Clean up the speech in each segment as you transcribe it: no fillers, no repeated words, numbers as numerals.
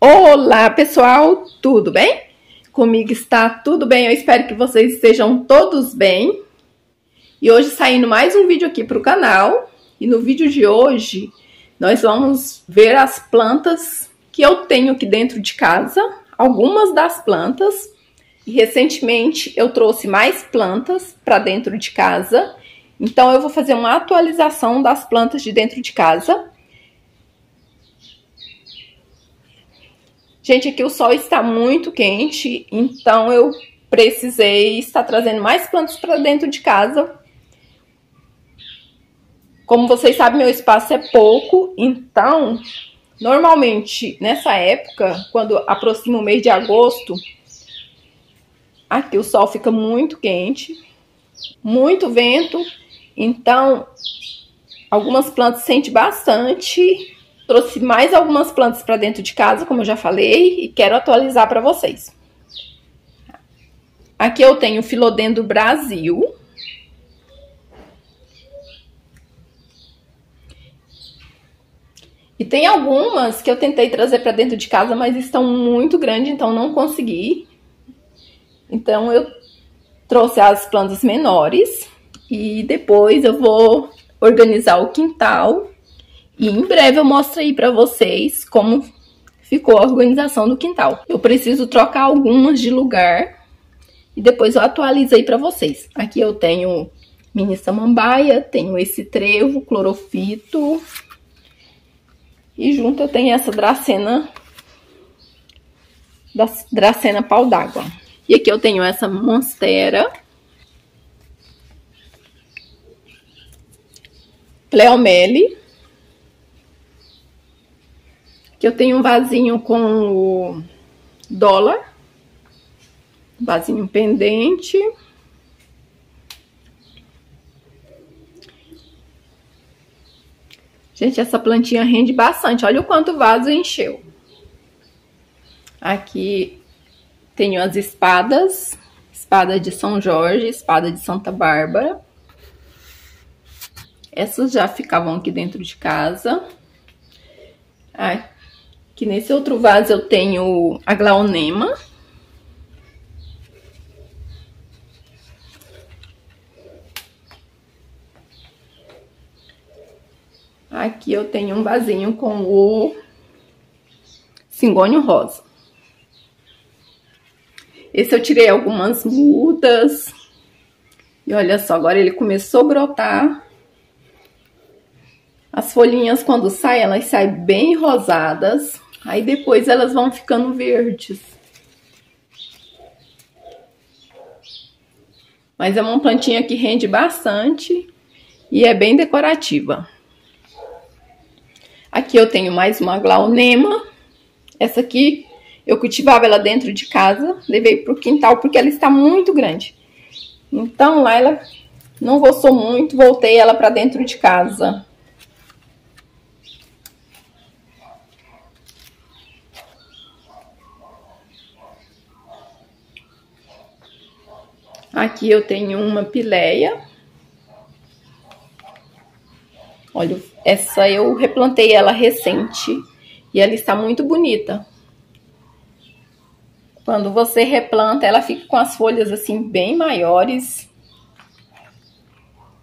Olá pessoal, tudo bem? Comigo está tudo bem, eu espero que vocês estejam todos bem. E hoje saindo mais um vídeo aqui para o canal. E no vídeo de hoje nós vamos ver as plantas que eu tenho aqui dentro de casa. Algumas das plantas. E recentemente eu trouxe mais plantas para dentro de casa. Então eu vou fazer uma atualização das plantas de dentro de casa. Gente, aqui o sol está muito quente, então eu precisei estar trazendo mais plantas para dentro de casa. Como vocês sabem, meu espaço é pouco, então, normalmente, nessa época, quando aproxima o mês de agosto, aqui o sol fica muito quente, muito vento, então, algumas plantas sentem bastante. Trouxe mais algumas plantas para dentro de casa, como eu já falei, e quero atualizar para vocês. Aqui eu tenho o Filodendro Brasil. E tem algumas que eu tentei trazer para dentro de casa, mas estão muito grandes, então não consegui. Então eu trouxe as plantas menores e depois eu vou organizar o quintal. E em breve eu mostro aí pra vocês como ficou a organização do quintal. Eu preciso trocar algumas de lugar e depois eu atualizo aí pra vocês. Aqui eu tenho mini samambaia, tenho esse trevo, clorofito. E junto eu tenho essa dracena, da dracena pau d'água. E aqui eu tenho essa monstera, pleomele. Que eu tenho um vasinho com o dólar, um vasinho pendente. Gente, essa plantinha rende bastante, olha o quanto o vaso encheu. Aqui tenho as espadas, espada de São Jorge, espada de Santa Bárbara. Essas já ficavam aqui dentro de casa. Aqui. Aqui nesse outro vaso eu tenho Aglaonema. Aqui eu tenho um vasinho com o singônio rosa. Esse eu tirei algumas mudas. E olha só, agora ele começou a brotar. As folhinhas quando saem, elas saem bem rosadas. Aí depois elas vão ficando verdes. Mas é uma plantinha que rende bastante e é bem decorativa. Aqui eu tenho mais uma aglaonema. Essa aqui eu cultivava ela dentro de casa, levei para o quintal porque ela está muito grande. Então lá ela não gostou muito, voltei ela para dentro de casa. Aqui eu tenho uma pileia. Olha, essa eu replantei ela recente e ela está muito bonita. Quando você replanta, ela fica com as folhas assim bem maiores.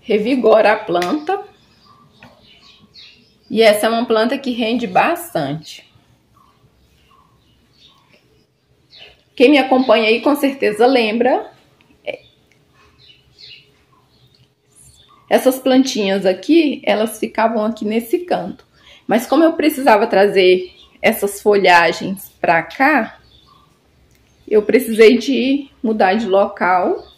Revigora a planta. E essa é uma planta que rende bastante. Quem me acompanha aí com certeza lembra. Essas plantinhas aqui, elas ficavam aqui nesse canto. Mas como eu precisava trazer essas folhagens pra cá, eu precisei de mudar de local.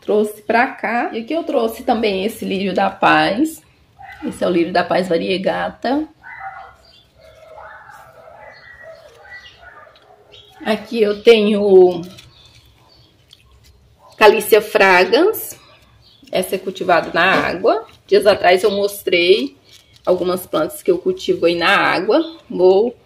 Trouxe pra cá. E aqui eu trouxe também esse lírio da paz. Esse é o lírio da paz variegata. Aqui eu tenho Calycia fragans. Essa é cultivada na água. Dias atrás eu mostrei algumas plantas que eu cultivo aí na água. Vou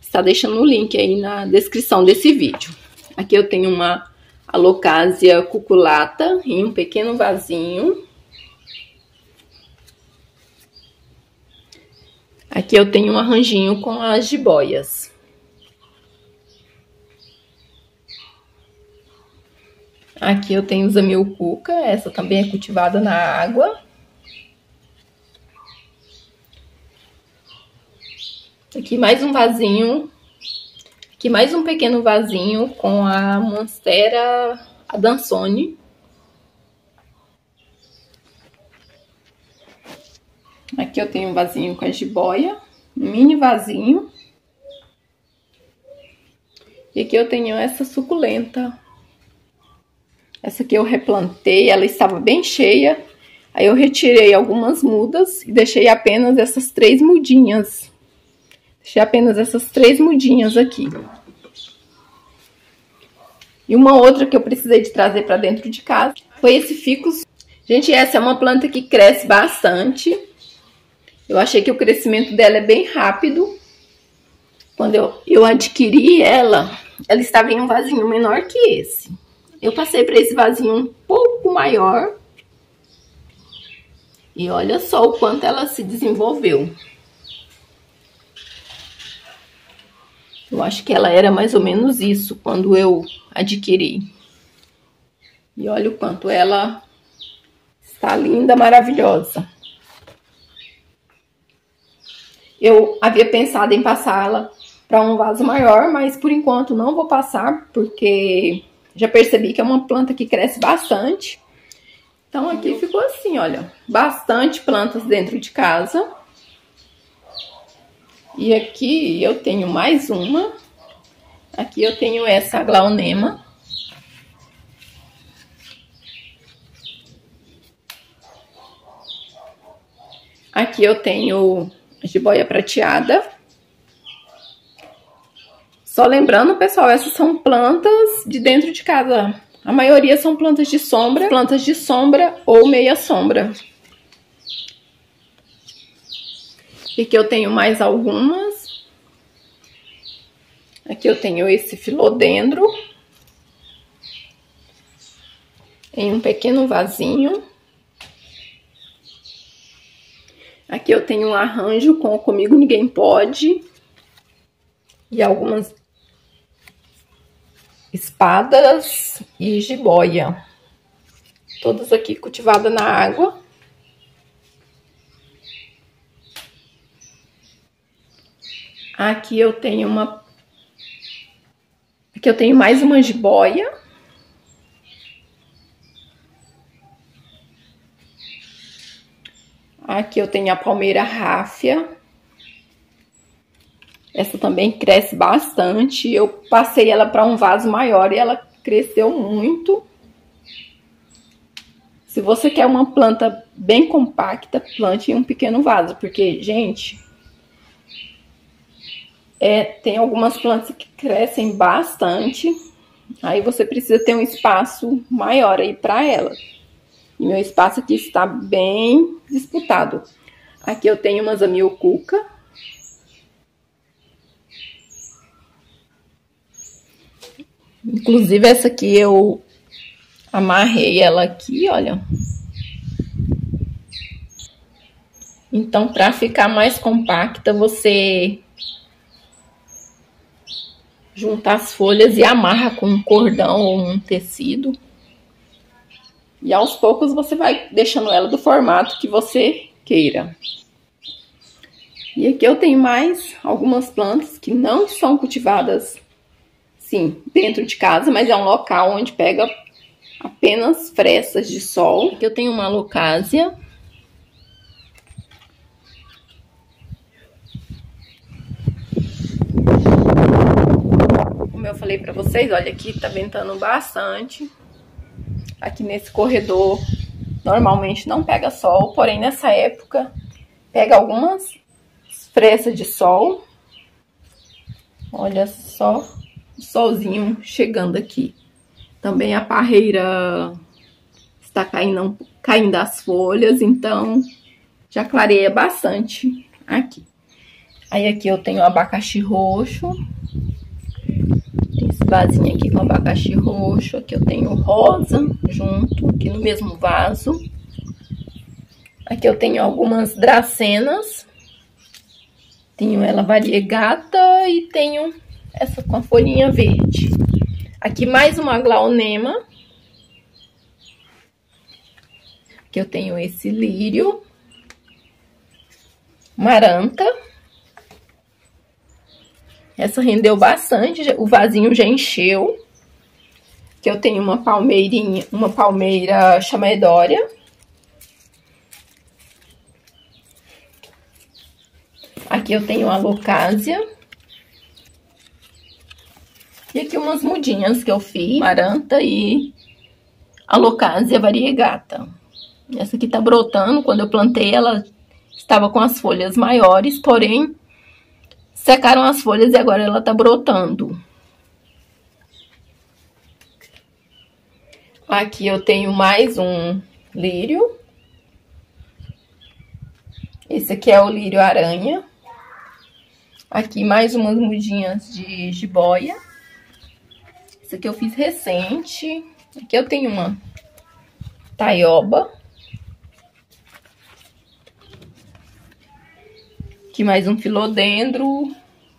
estar deixando o link aí na descrição desse vídeo. Aqui eu tenho uma alocásia cuculata em um pequeno vasinho. Aqui eu tenho um arranjinho com as jiboias. Aqui eu tenho Zamioculca, essa também é cultivada na água. Aqui mais um vasinho. Aqui mais um pequeno vasinho com a monstera adansonii. Aqui eu tenho um vasinho com a jiboia, um mini vasinho. E aqui eu tenho essa suculenta. Essa aqui eu replantei, ela estava bem cheia. Aí eu retirei algumas mudas e deixei apenas essas três mudinhas. Deixei apenas essas três mudinhas aqui. E uma outra que eu precisei de trazer para dentro de casa foi esse ficus. Gente, essa é uma planta que cresce bastante. Eu achei que o crescimento dela é bem rápido. Quando eu adquiri ela, ela estava em um vasinho menor que esse. Eu passei para esse vasinho um pouco maior. E olha só o quanto ela se desenvolveu. Eu acho que ela era mais ou menos isso quando eu adquiri. E olha o quanto ela está linda, maravilhosa. Eu havia pensado em passá-la para um vaso maior, mas por enquanto não vou passar, porque já percebi que é uma planta que cresce bastante. Então aqui ficou assim, olha, bastante plantas dentro de casa. E aqui eu tenho mais uma. Aqui eu tenho essa Aglaonema. Aqui eu tenho a jiboia prateada. Só lembrando, pessoal, essas são plantas de dentro de casa. A maioria são plantas de sombra ou meia sombra. E aqui eu tenho mais algumas. Aqui eu tenho esse filodendro em um pequeno vasinho. Aqui eu tenho um arranjo com o Comigo Ninguém Pode. E algumas espadas e jiboia. Todas aqui cultivadas na água. Aqui eu tenho uma... Aqui eu tenho mais uma jiboia. Aqui eu tenho a palmeira ráfia. Essa também cresce bastante. Eu passei ela para um vaso maior e ela cresceu muito. Se você quer uma planta bem compacta, plante em um pequeno vaso. Porque, gente, tem algumas plantas que crescem bastante. Aí você precisa ter um espaço maior aí para ela. E meu espaço aqui está bem disputado. Aqui eu tenho uma zamioculca. Inclusive essa aqui eu amarrei ela aqui, olha. Então, para ficar mais compacta, você junta as folhas e amarra com um cordão ou um tecido. E aos poucos você vai deixando ela do formato que você queira. E aqui eu tenho mais algumas plantas que não são cultivadas, sim, dentro de casa, mas é um local onde pega apenas frestas de sol. Aqui eu tenho uma alocásia. Como eu falei pra vocês, olha, aqui tá ventando bastante. Aqui nesse corredor normalmente não pega sol, porém nessa época pega algumas frestas de sol. Olha só o solzinho chegando aqui. Também a parreira está caindo as folhas, então já clareia bastante aqui. Aí aqui eu tenho abacaxi roxo. Esse vasinho aqui com abacaxi roxo. Aqui eu tenho rosa junto, aqui no mesmo vaso. Aqui eu tenho algumas dracenas. Tenho ela variegata e tenho essa com a folhinha verde. Aqui mais uma aglaonema. que eu tenho esse lírio maranta. Essa rendeu bastante, o vasinho já encheu. Que eu tenho uma palmeirinha, uma palmeira chamaedorea. Aqui eu tenho a alocásia. E aqui umas mudinhas que eu fiz, maranta e alocásia variegata. Essa aqui tá brotando, quando eu plantei ela estava com as folhas maiores, porém secaram as folhas e agora ela tá brotando. Aqui eu tenho mais um lírio. Esse aqui é o lírio aranha. Aqui mais umas mudinhas de jiboia. Esse aqui eu fiz recente. Aqui eu tenho uma taioba. Aqui mais um filodendro.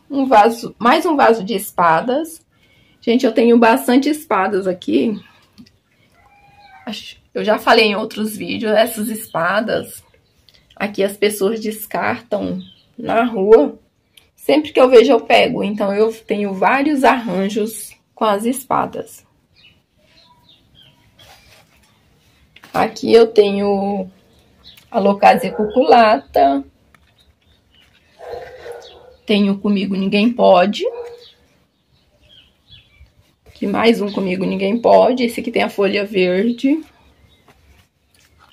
Um vaso, mais um vaso de espadas. Gente, eu tenho bastante espadas aqui. Eu já falei em outros vídeos, essas espadas aqui as pessoas descartam na rua. Sempre que eu vejo eu pego, então eu tenho vários arranjos com as espadas. Aqui eu tenho alocásia cuculata. Tenho Comigo Ninguém Pode. Aqui mais um Comigo Ninguém Pode. Esse aqui tem a folha verde.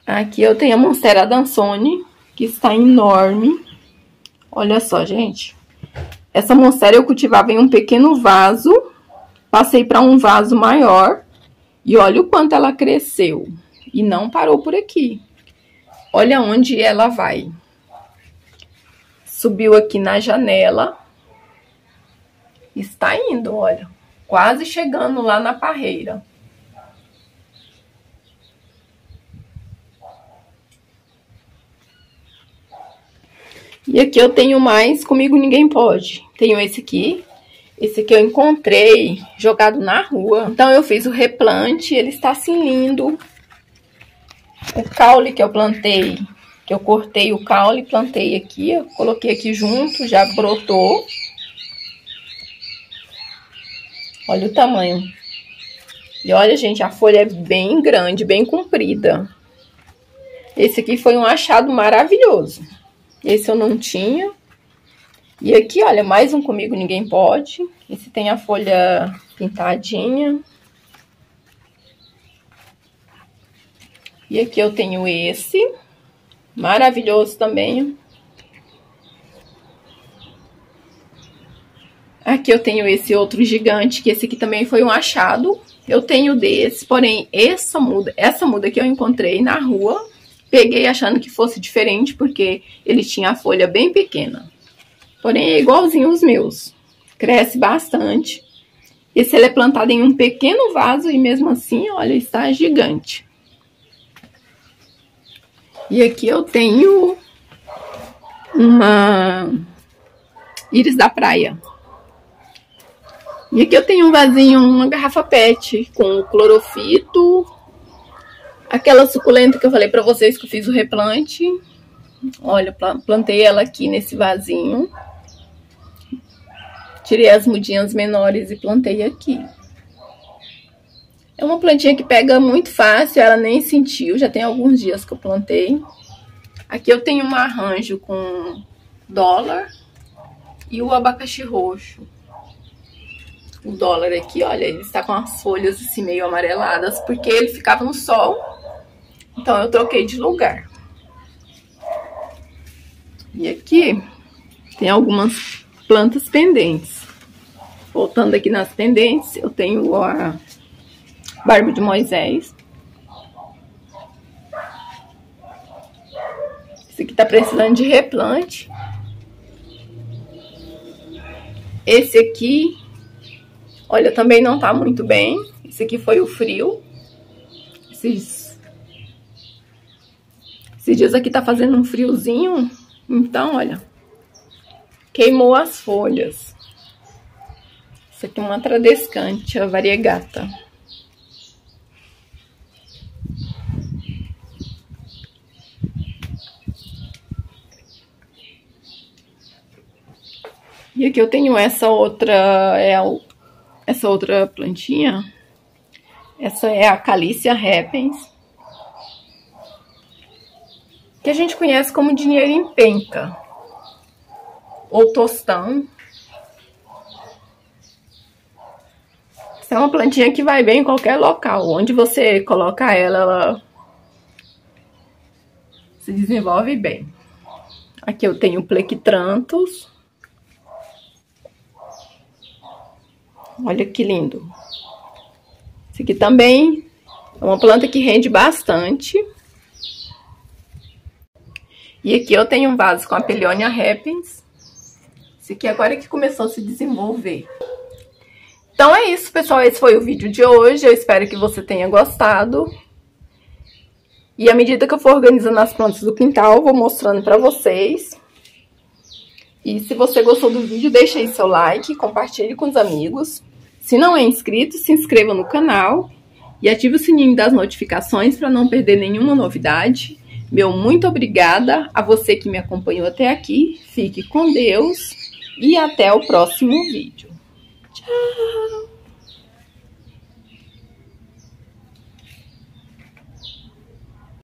Aqui eu tenho a monstera adansonii, que está enorme. Olha só, gente. Essa monstera eu cultivava em um pequeno vaso. Passei para um vaso maior. E olha o quanto ela cresceu. E não parou por aqui. Olha onde ela vai. Subiu aqui na janela. Está indo, olha. Quase chegando lá na parreira. E aqui eu tenho mais Comigo Ninguém Pode. Tenho esse aqui. Esse aqui eu encontrei jogado na rua. Então eu fiz o replante, ele está assim lindo. O caule que eu plantei, que eu cortei o caule, plantei aqui, eu coloquei aqui junto, já brotou. Olha o tamanho. E olha, gente, a folha é bem grande, bem comprida. Esse aqui foi um achado maravilhoso. Esse eu não tinha. E aqui, olha, mais um Comigo Ninguém Pode. Esse tem a folha pintadinha. E aqui eu tenho esse. Maravilhoso também. Aqui eu tenho esse outro gigante, que esse aqui também foi um achado. Eu tenho desse, porém essa muda que eu encontrei na rua, peguei achando que fosse diferente, porque ele tinha a folha bem pequena. Porém é igualzinho os meus, cresce bastante. Esse ele é plantado em um pequeno vaso e mesmo assim, olha, está gigante. E aqui eu tenho uma íris da praia. E aqui eu tenho um vasinho, uma garrafa PET com clorofito. Aquela suculenta que eu falei pra vocês que eu fiz o replante. Olha, plantei ela aqui nesse vasinho. Tirei as mudinhas menores e plantei aqui. É uma plantinha que pega muito fácil, ela nem sentiu, já tem alguns dias que eu plantei. Aqui eu tenho um arranjo com dólar e o abacaxi roxo. O dólar aqui, olha, ele está com as folhas assim meio amareladas, porque ele ficava no sol, então eu troquei de lugar. E aqui tem algumas plantas pendentes. Voltando aqui nas pendentes, eu tenho a barba de Moisés. Esse aqui tá precisando de replante. Esse aqui, olha, também não tá muito bem. Esse aqui foi o frio. Esses dias aqui tá fazendo um friozinho. Então, olha, queimou as folhas. Esse aqui é uma Tradescantia variegata. E aqui eu tenho essa outra, essa outra plantinha. Essa é a Calycia repens, que a gente conhece como dinheiro em penca, ou tostão. Essa é uma plantinha que vai bem em qualquer local. Onde você colocar ela, ela se desenvolve bem. Aqui eu tenho Plectrantus. Olha que lindo. Esse aqui também é uma planta que rende bastante. E aqui eu tenho um vaso com a Pelionia repens. Esse aqui agora é que começou a se desenvolver. Então é isso, pessoal. Esse foi o vídeo de hoje. Eu espero que você tenha gostado. E à medida que eu for organizando as plantas do quintal, eu vou mostrando pra vocês. E se você gostou do vídeo, deixa aí seu like, compartilhe com os amigos. Se não é inscrito, se inscreva no canal e ative o sininho das notificações para não perder nenhuma novidade. Meu muito obrigada a você que me acompanhou até aqui. Fique com Deus e até o próximo vídeo. Tchau!